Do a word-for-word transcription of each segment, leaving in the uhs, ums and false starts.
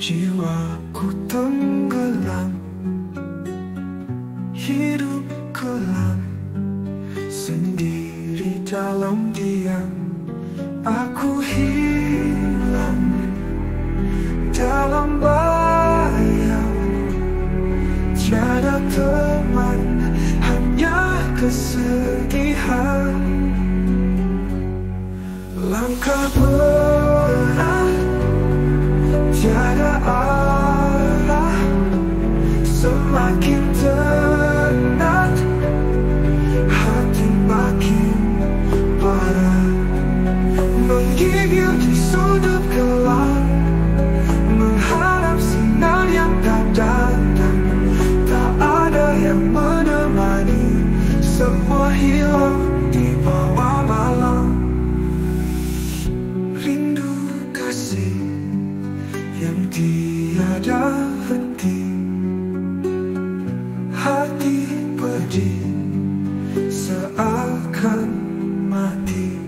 Jiwaku tenggelam, hidup kelam, sendiri dalam diam. Aku hilang dalam bayang, tiada teman, hanya kesedihan. Langkah berat, tiada arah, semakin tenat, hati makin parah, menggigil di sudut gelap, mengharap sinar yang tak datang, tak ada yang menemani, semua hilang di bawah malam. Rindu kasih yang tiada henti, hati pedih seakan mati.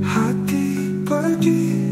Hati pedih